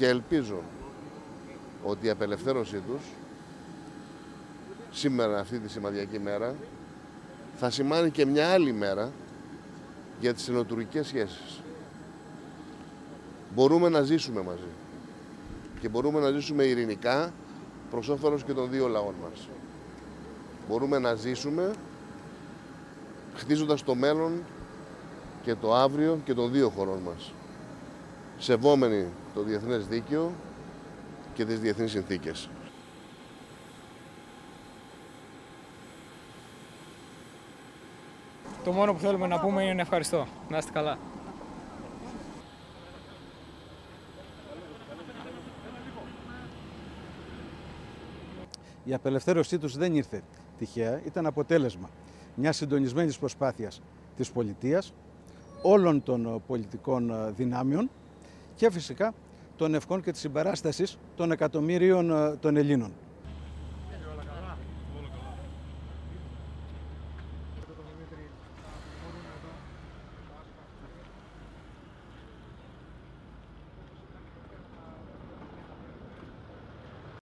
και ελπίζω ότι η απελευθέρωσή τους σήμερα, αυτή τη σημαδιακή μέρα, θα σημάνει και μια άλλη μέρα για τις ελληνοτουρκικές σχέσεις. Μπορούμε να ζήσουμε μαζί και μπορούμε να ζήσουμε ειρηνικά προς όφελος και των δύο λαών μας. Μπορούμε να ζήσουμε χτίζοντας το μέλλον και το αύριο και των δύο χωρών μας, σεβόμενοι το διεθνές δίκαιο και τις διεθνείς συνθήκες. Το μόνο που θέλουμε να πούμε είναι ευχαριστώ. Να είστε καλά. Η απελευθέρωσή τους δεν ήρθε τυχαία, ήταν αποτέλεσμα μιας συντονισμένης προσπάθειας της πολιτείας, όλων των πολιτικών δυνάμεων και φυσικά των ευχών και της συμπαράστασης των εκατομμύριων των Ελλήνων.